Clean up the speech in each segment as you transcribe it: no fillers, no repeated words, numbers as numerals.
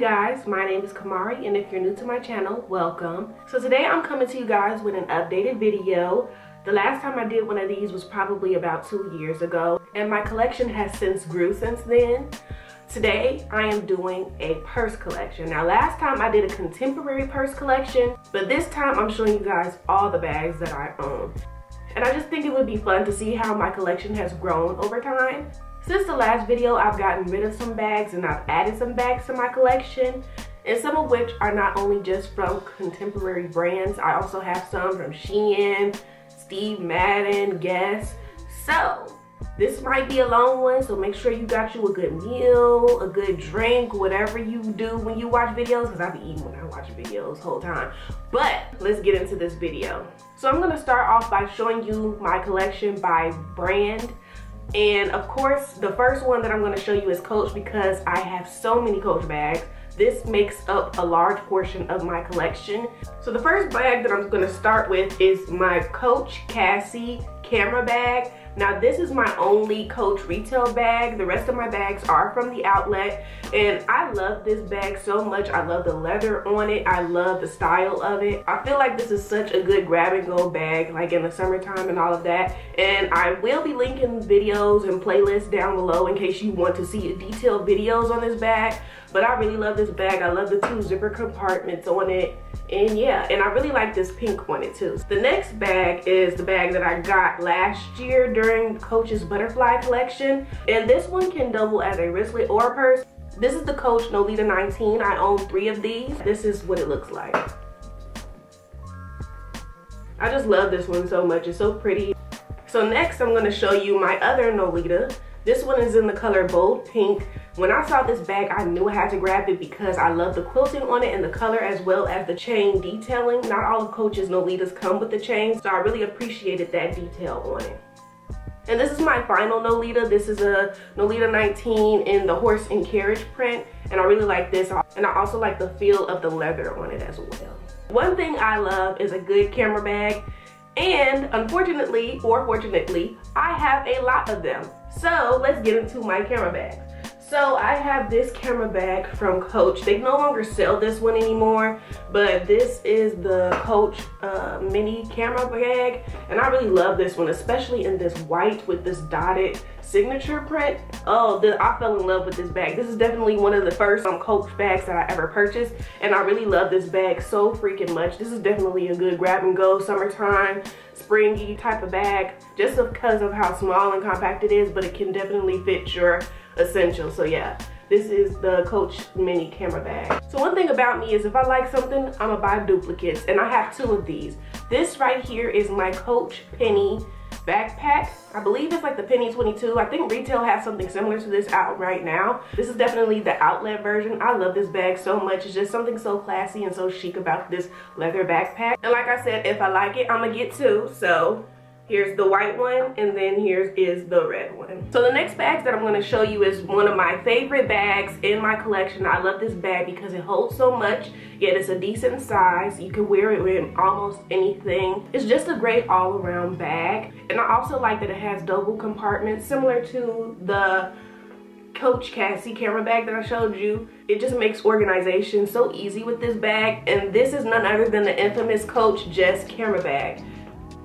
you guys, my name is Kamari, and if you're new to my channel, welcome. So today I'm coming to you guys with an updated video. The last time I did one of these was probably about 2 years ago, and my collection has since grew since then. Today I am doing a purse collection. Now last time I did a contemporary purse collection, but this time I'm showing you guys all the bags that I own. And I just think it would be fun to see how my collection has grown over time. Since the last video, I've gotten rid of some bags and I've added some bags to my collection, and some of which are not only just from contemporary brands, I also have some from Shein, Steve Madden, Guess. So this might be a long one, so make sure you got you a good meal, a good drink, whatever you do when you watch videos, because I be eating when I watch videos the whole time. But let's get into this video. So I'm going to start off by showing you my collection by brand. And of course, the first one that I'm going to show you is Coach, because I have so many Coach bags. This makes up a large portion of my collection. So the first bag that I'm going to start with is my Coach Cassie camera bag. Now this is my only Coach retail bag. The rest of my bags are from the outlet, and I love this bag so much. I love the leather on it. I love the style of it. I feel like this is such a good grab and go bag, like in the summertime and all of that. And I will be linking videos and playlists down below in case you want to see detailed videos on this bag. But I really love this bag. I love the two zipper compartments on it. And yeah, and I really like this pink on it too. The next bag is the bag that I got last year during Coach's Butterfly collection. And this one can double as a wristlet or a purse. This is the Coach Nolita 19. I own 3 of these. This is what it looks like. I just love this one so much. It's so pretty. So next I'm gonna show you my other Nolita. This one is in the color bold pink. When I saw this bag, I knew I had to grab it because I love the quilting on it and the color, as well as the chain detailing. Not all of Coach's Nolitas come with the chain, so I really appreciated that detail on it. And this is my final Nolita. This is a Nolita 19 in the horse and carriage print, and I really like this. And I also like the feel of the leather on it as well. One thing I love is a good camera bag. And unfortunately, or fortunately, I have a lot of them. So let's get into my camera bags. So I have this camera bag from Coach. They no longer sell this one anymore, but this is the Coach mini camera bag. And I really love this one, especially in this white with this dotted signature print. Oh, I fell in love with this bag. This is definitely one of the first Coach bags that I ever purchased. And I really love this bag so freaking much. This is definitely a good grab and go summertime, springy type of bag, just because of how small and compact it is, but it can definitely fit your essential. So yeah, this is the Coach mini camera bag. So one thing about me is if I like something, I'm gonna buy duplicates, and I have 2 of these. This right here is my Coach penny backpack. I believe it's like the penny 22. I think retail has something similar to this out right now. This is definitely the outlet version. I love this bag so much. It's just something so classy and so chic about this leather backpack. And like I said, if I like it, I'm gonna get 2. So here's the white one, and then here is the red one. So the next bag that I'm gonna show you is one of my favorite bags in my collection. I love this bag because it holds so much, yet it's a decent size. You can wear it with almost anything. It's just a great all-around bag. And I also like that it has double compartments, similar to the Coach Cassie camera bag that I showed you. It just makes organization so easy with this bag. And this is none other than the infamous Coach Jess camera bag.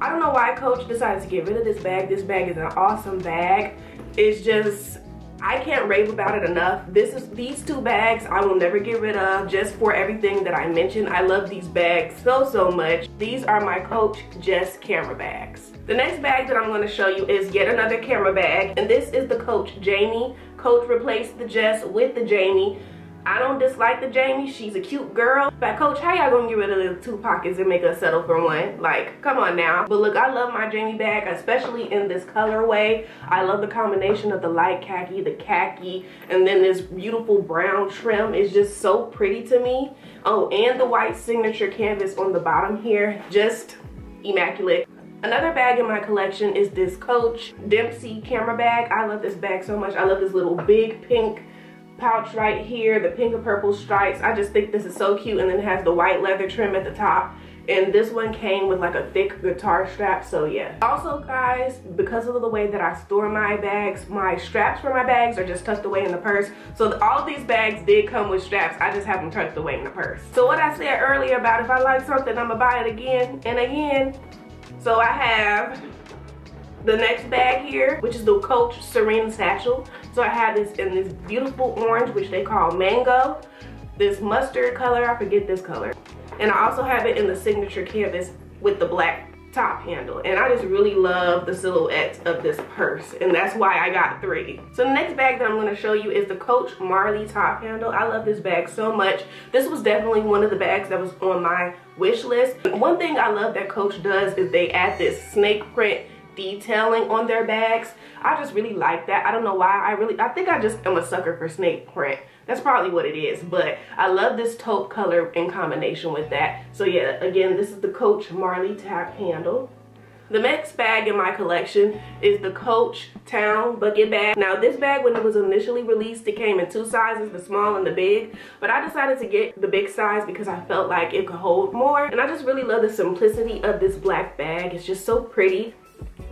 I don't know why Coach decided to get rid of this bag. This bag is an awesome bag. It's just, I can't rave about it enough. These 2 bags I will never get rid of, just for everything that I mentioned. I love these bags so much. These are my Coach Jess camera bags. The next bag that I'm going to show you is yet another camera bag, and this is the Coach Jamie. Coach replaced the Jess with the Jamie. I don't dislike the Jamie. She's a cute girl. But Coach, how y'all gonna get rid of the 2 pockets and make us settle for one? Like, come on now. But look, I love my Jamie bag, especially in this colorway. I love the combination of the light khaki, the khaki, and then this beautiful brown trim. It's just so pretty to me. Oh, and the white signature canvas on the bottom here. Just immaculate. Another bag in my collection is this Coach Dempsey camera bag. I love this bag so much. I love this little big pink pouch right here, the pink and purple stripes. I just think this is so cute, and then it has the white leather trim at the top. and this one came with like a thick guitar strap, so yeah. Also guys, because of the way that I store my bags, my straps for my bags are just tucked away in the purse. So all of these bags did come with straps, I just have them tucked away in the purse. So what I said earlier about if I like something, I'm gonna buy it again and again. So I have the next bag here, which is the Coach Serena Satchel. So I have this in this beautiful orange, which they call mango, this mustard color, I forget this color. And I also have it in the signature canvas with the black top handle. And I just really love the silhouette of this purse, and that's why I got three. So the next bag that I'm gonna show you is the Coach Marley top handle. I love this bag so much. This was definitely one of the bags that was on my wish list. One thing I love that Coach does is they add this snake print detailing on their bags. I just really like that. I don't know why, I think I just am a sucker for snake print. That's probably what it is, but I love this taupe color in combination with that. So yeah, again, this is the Coach Marley top handle. The next bag in my collection is the Coach Town bucket bag. Now this bag, when it was initially released, it came in two sizes, the small and the big, but I decided to get the big size because I felt like it could hold more, and I just really love the simplicity of this black bag. It's just so pretty.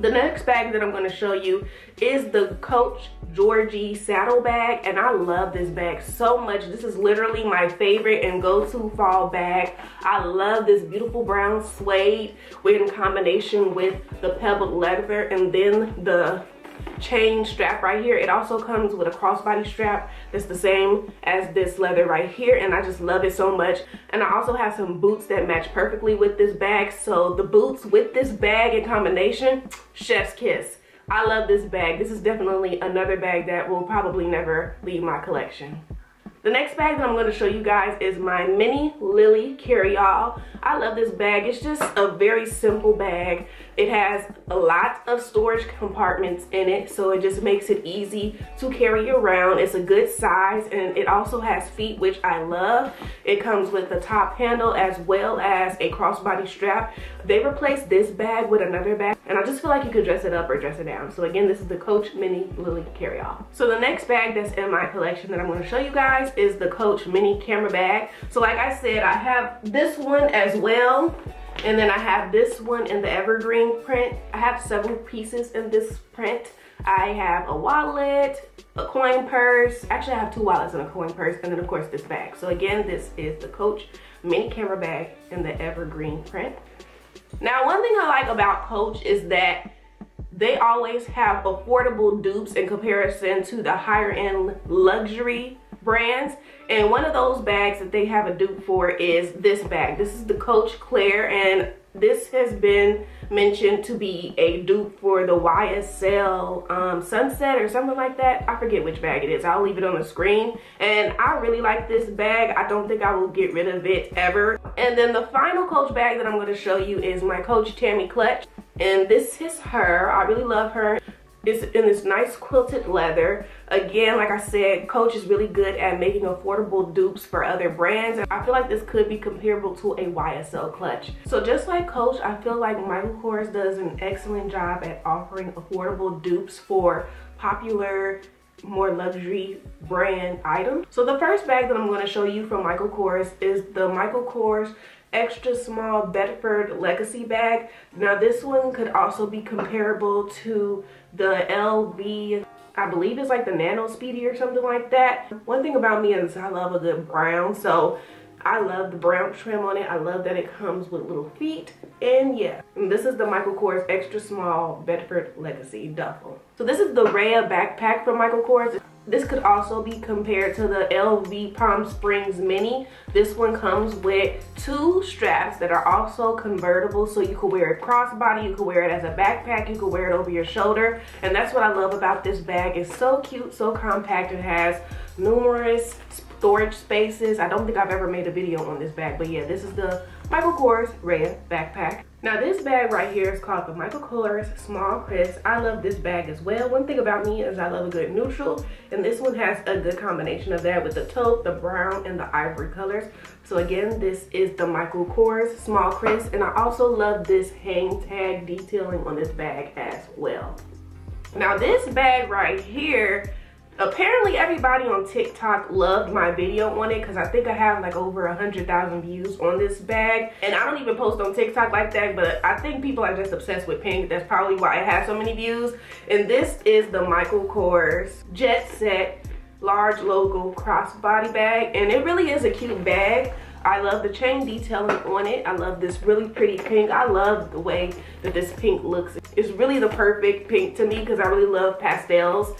The next bag that I'm going to show you is the Coach Georgie saddle bag, and I love this bag so much. This is literally my favorite and go-to fall bag. I love this beautiful brown suede in combination with the pebbled leather and then the chain strap right here. It also comes with a crossbody strap that's the same as this leather right here, and I just love it so much. And I also have some boots that match perfectly with this bag, so the boots with this bag in combination, chef's kiss. I love this bag. This is definitely another bag that will probably never leave my collection. The next bag that I'm going to show you guys is my mini Lillie carryall. I love this bag. It's just a very simple bag. It has a lot of storage compartments in it, so it just makes it easy to carry around. It's a good size, and it also has feet, which I love. It comes with a top handle as well as a crossbody strap. They replaced this bag with another bag, and I just feel like you could dress it up or dress it down. So again, this is the Coach Mini Lillie carryall. So the next bag that's in my collection that I'm going to show you guys is the Coach mini camera bag. So like I said, I have this one as well, and then I have this one in the evergreen print. I have several pieces in this print. I have a wallet, a coin purse, actually I have two wallets and a coin purse, and then of course this bag. So again, this is the Coach mini camera bag in the evergreen print. Now one thing I like about Coach is that they always have affordable dupes in comparison to the higher end luxury brands, and one of those bags that they have a dupe for is this bag. This is the Coach Claire, and this has been mentioned to be a dupe for the YSL Sunset or something like that. I forget which bag it is. I'll leave it on the screen. And I really like this bag. I don't think I will get rid of it ever. And then the final Coach bag that I'm going to show you is my Coach Tammy Clutch. And this is her. I really love her. It's in this nice quilted leather. Again, like I said, Coach is really good at making affordable dupes for other brands. I feel like this could be comparable to a YSL clutch. So just like Coach, I feel like Michael Kors does an excellent job at offering affordable dupes for popular, more luxury brand items. So the first bag that I'm going to show you from Michael Kors is the Michael Kors Extra Small Bedford Legacy bag. Now this one could also be comparable to the LV, I believe it's like the Nano Speedy or something like that. One thing about me is I love a good brown, so I love the brown trim on it. I love that it comes with little feet, and yeah. And this is the Michael Kors Extra Small Bedford Legacy duffel. So this is the Rhea backpack from Michael Kors. This could also be compared to the LV Palm Springs Mini. This one comes with two straps that are also convertible, so you can wear it crossbody, you can wear it as a backpack, you can wear it over your shoulder, and that's what I love about this bag. It's so cute, so compact. It has numerous storage spaces. I don't think I've ever made a video on this bag, but yeah, this is the Michael Kors Rhea backpack. Now this bag right here is called the Michael Kors Small Kris. I love this bag as well. One thing about me is I love a good neutral, and this one has a good combination of that with the taupe, the brown, and the ivory colors. So again, this is the Michael Kors Small Kris, and I also love this hang tag detailing on this bag as well. Now this bag right here Apparently everybody on TikTok loved my video on it because I think I have like over 100,000 views on this bag, and I don't even post on TikTok like that, but I think people are just obsessed with pink. That's probably why it has so many views. And this is the Michael Kors Jet Set large logo crossbody bag, and it really is a cute bag. I love the chain detailing on it. I love this really pretty pink. I love the way that this pink looks. It's really the perfect pink to me because I really love pastels.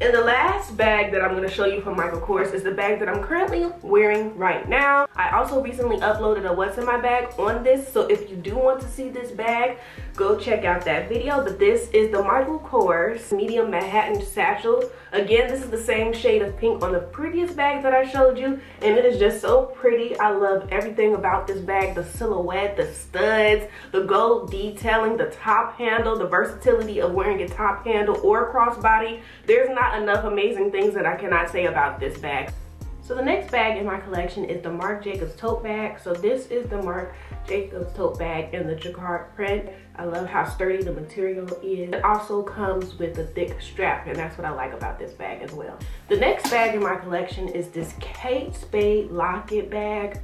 And the last bag that I'm going to show you from Michael Kors is the bag that I'm currently wearing right now. I also recently uploaded a what's in my bag on this, so if you do want to see this bag, go check out that video. But this is the Michael Kors medium Manhattan satchel. Again, this is the same shade of pink on the previous bag that I showed you, and it is just so pretty. I love everything about this bag: the silhouette, the studs, the gold detailing, the top handle, the versatility of wearing a top handle or crossbody. There's not enough amazing things that I cannot say about this bag. So the next bag in my collection is the Marc Jacobs tote bag. So this is the Marc Jacobs tote bag in the jacquard print. I love how sturdy the material is. It also comes with a thick strap, and that's what I like about this bag as well. The next bag in my collection is this Kate Spade Lockit bag.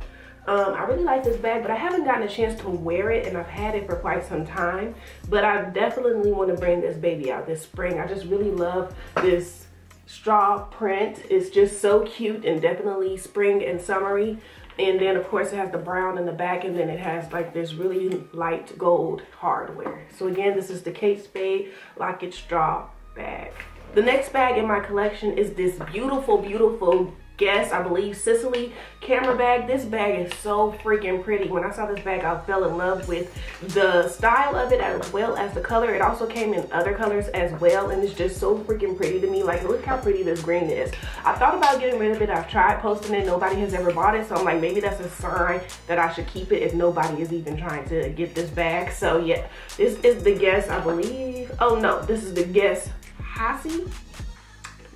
I really like this bag, but I haven't gotten a chance to wear it, and I've had it for quite some time, but I definitely want to bring this baby out this spring. I just really love this straw print. It's just so cute and definitely spring and summery. And then of course it has the brown in the back, and then it has like this really light gold hardware. So again, this is the Kate Spade Lockit straw bag. The next bag in my collection is this beautiful, beautiful Guess, I believe, Sicily camera bag. This bag is so freaking pretty. When I saw this bag, I fell in love with the style of it as well as the color. It also came in other colors as well, and it's just so freaking pretty to me. Like, look how pretty this green is. I thought about getting rid of it. I've tried posting it. Nobody has ever bought it, so I'm like, maybe that's a sign that I should keep it if nobody is even trying to get this bag. So yeah, this is the Guess, I believe. Oh no, this is the Guess Hasi.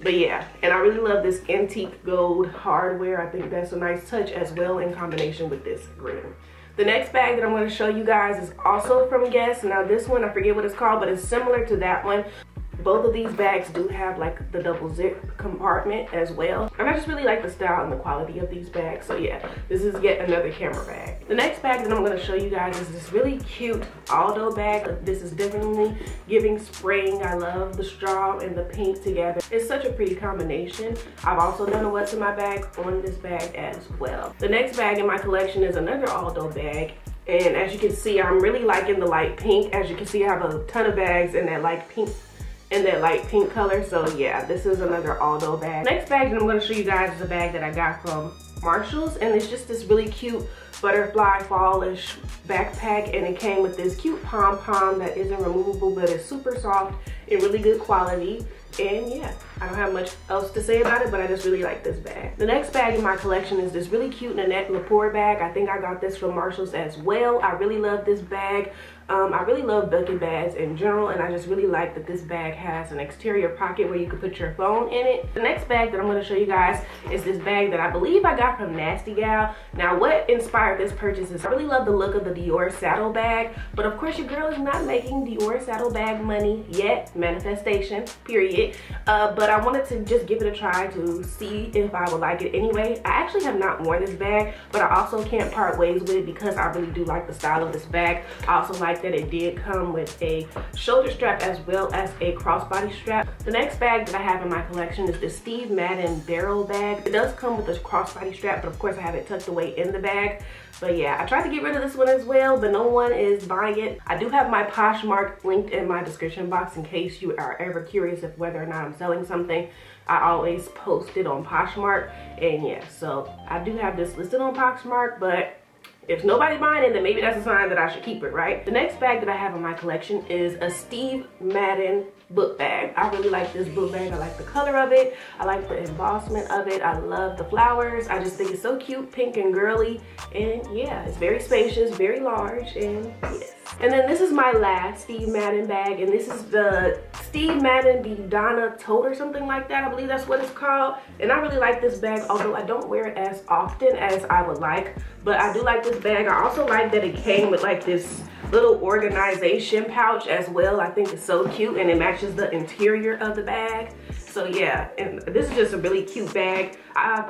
But yeah, and I really love this antique gold hardware. I think that's a nice touch as well in combination with this green. The next bag that I'm going to show you guys is also from Guess. Now this one, I forget what it's called, but it's similar to that one. Both of these bags do have like the double zip compartment as well. And I just really like the style and the quality of these bags. So yeah, this is yet another camera bag. The next bag that I'm going to show you guys is this really cute Aldo bag. This is definitely giving spring. I love the straw and the pink together. It's such a pretty combination. I've also done a what's in my bag on this bag as well. The next bag in my collection is another Aldo bag. And as you can see, I'm really liking the light pink. As you can see, I have a ton of bags in that light pink color. So yeah, this is another Aldo bag. Next bag that I'm going to show you guys is a bag that I got from Marshalls, and it's just this really cute butterfly fallish backpack, and it came with this cute pom-pom that isn't removable, but it's super soft and really good quality. And yeah, I don't have much else to say about it, but I just really like this bag. The next bag in my collection is this really cute Nanette Lepore bag. I think I got this from Marshalls as well. I really love this bag. I really love bucket bags in general, and I just really like that this bag has an exterior pocket where you can put your phone in it. The next bag that I'm going to show you guys is this bag that I believe I got from Nasty Gal. Now what inspired this purchase is I really love the look of the Dior saddle bag, but of course your girl is not making Dior saddle bag money yet. Manifestation, period. But I wanted to just give it a try to see if I would like it anyway. I actually have not worn this bag, but I also can't part ways with it because I really do like the style of this bag. I also like that it did come with a shoulder strap as well as a crossbody strap. The next bag that I have in my collection is the Steve Madden barrel bag. It does come with a crossbody strap, but of course I have it tucked away in the bag. But yeah, I tried to get rid of this one as well, but no one is buying it. I do have my Poshmark linked in my description box in case you are ever curious of whether or not I'm selling something. I always post it on Poshmark, and yeah, so I do have this listed on Poshmark, but if nobody's buying it, then maybe that's a sign that I should keep it, right? The next bag that I have in my collection is a Steve Madden book bag. I really like this book bag. I like the color of it. I like the embossment of it. I love the flowers. I just think it's so cute, pink and girly. And yeah, it's very spacious, very large, and yes. And then this is my last Steve Madden bag, and this is the Steve Madden Donna tote or something like that. I believe that's what it's called. And I really like this bag, although I don't wear it as often as I would like, but I do like this bag. I also like that it came with like this little organization pouch as well. I think it's so cute, and it matches the interior of the bag. So yeah, and this is just a really cute bag. I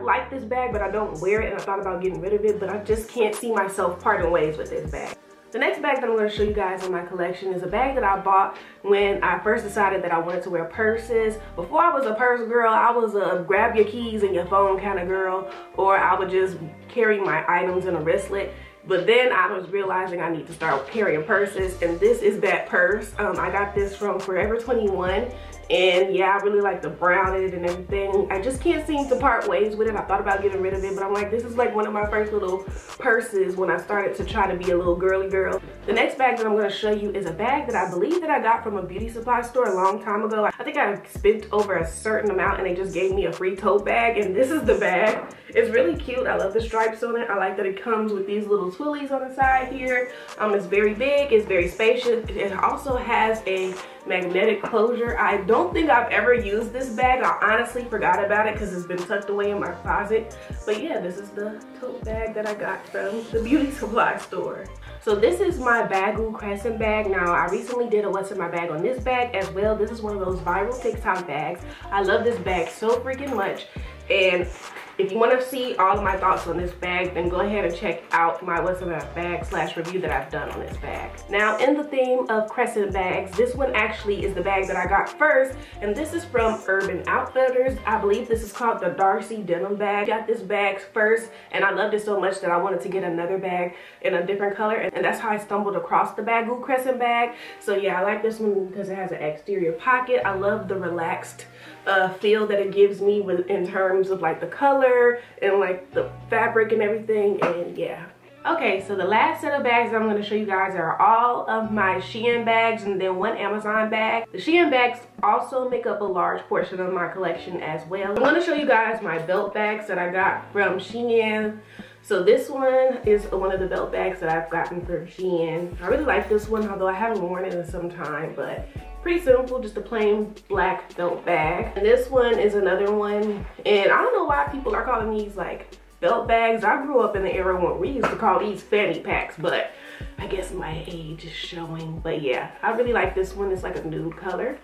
like this bag, but I don't wear it, and I thought about getting rid of it, but I just can't see myself parting ways with this bag. The next bag that I'm going to show you guys in my collection is a bag that I bought when I first decided that I wanted to wear purses. Before I was a purse girl, I was a grab your keys and your phone kind of girl, or I would just carry my items in a wristlet. But then I was realizing I need to start carrying purses, and this is that purse. I got this from Forever 21, and yeah, I really like the brown in it and everything. I just can't seem to part ways with it. I thought about getting rid of it, but I'm like, this is like one of my first little purses when I started to try to be a little girly girl. The next bag that I'm going to show you is a bag that I believe that I got from a beauty supply store a long time ago. I think I spent over a certain amount and they just gave me a free tote bag, and this is the bag. It's really cute. I love the stripes on it. I like that it comes with these little twillies on the side here. It's very big. It's very spacious. It also has a magnetic closure. I don't think I've ever used this bag. I honestly forgot about it because it's been tucked away in my closet. But yeah, this is the tote bag that I got from the beauty supply store. So this is my Bagu Crescent bag. Now I recently did a what's in my bag on this bag as well. This is one of those viral TikTok bags. I love this bag so freaking much. And if you want to see all of my thoughts on this bag, then go ahead and check out my what's in my bag / review that I've done on this bag. Now in the theme of crescent bags, this one actually is the bag that I got first, and this is from Urban Outfitters. I believe this is called the Darcy denim bag. I got this bag first and I loved it so much that I wanted to get another bag in a different color, and that's how I stumbled across the Bagu Crescent bag. So yeah, I like this one because it has an exterior pocket. I love the relaxed feel that it gives me in terms of like the color and like the fabric and everything, and yeah. Okay, so the last set of bags that I'm going to show you guys are all of my Shein bags and then one Amazon bag. The Shein bags also make up a large portion of my collection as well. I'm going to show you guys my belt bags that I got from Shein. So this one is one of the belt bags that I've gotten from Shein. I really like this one, although I haven't worn it in some time, but pretty simple, just a plain black belt bag. And this one is another one, and I don't know why people are calling these like belt bags. I grew up in the era when we used to call these fanny packs, but I guess my age is showing. But yeah, I really like this one. It's like a nude color.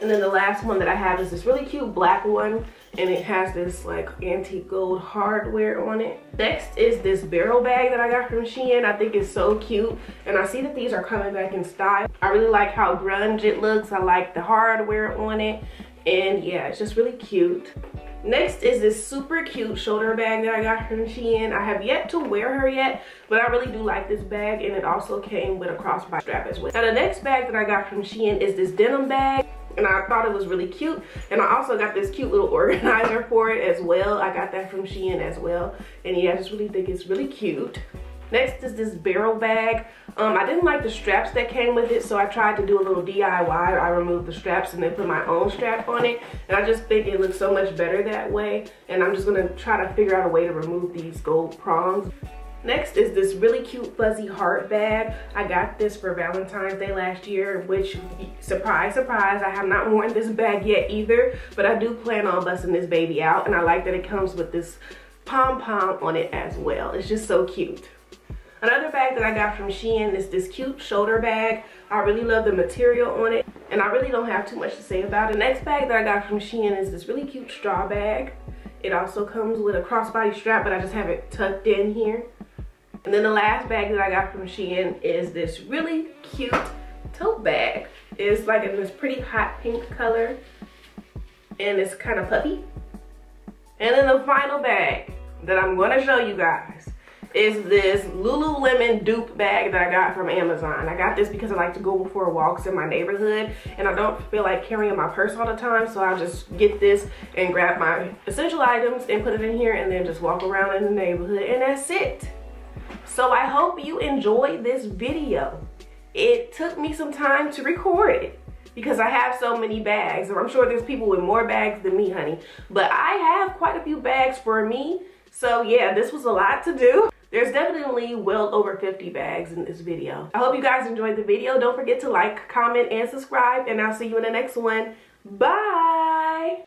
And then the last one that I have is this really cute black one, and it has this like antique gold hardware on it. Next is this barrel bag that I got from Shein. I think it's so cute, and I see that these are coming back in style. I really like how grunge it looks. I like the hardware on it, and yeah, it's just really cute. Next is this super cute shoulder bag that I got from Shein. I have yet to wear her yet, but I really do like this bag, and it also came with a crossbody strap as well. Now the next bag that I got from Shein is this denim bag, and I thought it was really cute, and I also got this cute little organizer for it as well. I got that from Shein as well, and yeah, I just really think it's really cute. Next is this barrel bag. I didn't like the straps that came with it, so I tried to do a little DIY. I removed the straps and then put my own strap on it, and I just think it looks so much better that way, and I'm just gonna try to figure out a way to remove these gold prongs. Next is this really cute fuzzy heart bag. I got this for Valentine's Day last year, which, surprise, surprise, I have not worn this bag yet either, but I do plan on busting this baby out, and I like that it comes with this pom-pom on it as well. It's just so cute. Another bag that I got from Shein is this cute shoulder bag. I really love the material on it, and I really don't have too much to say about it. The next bag that I got from Shein is this really cute straw bag. It also comes with a crossbody strap, but I just have it tucked in here. And then the last bag that I got from Shein is this really cute tote bag. It's like in this pretty hot pink color, and it's kind of puffy. And then the final bag that I'm going to show you guys is this Lululemon dupe bag that I got from Amazon. I got this because I like to go for walks in my neighborhood, and I don't feel like carrying my purse all the time, so I'll just get this and grab my essential items and put it in here and then just walk around in the neighborhood, and that's it. So I hope you enjoyed this video. It took me some time to record it because I have so many bags, and I'm sure there's people with more bags than me, honey. But I have quite a few bags for me. So yeah, this was a lot to do. There's definitely well over 50 bags in this video. I hope you guys enjoyed the video. Don't forget to like, comment, and subscribe, and I'll see you in the next one. Bye!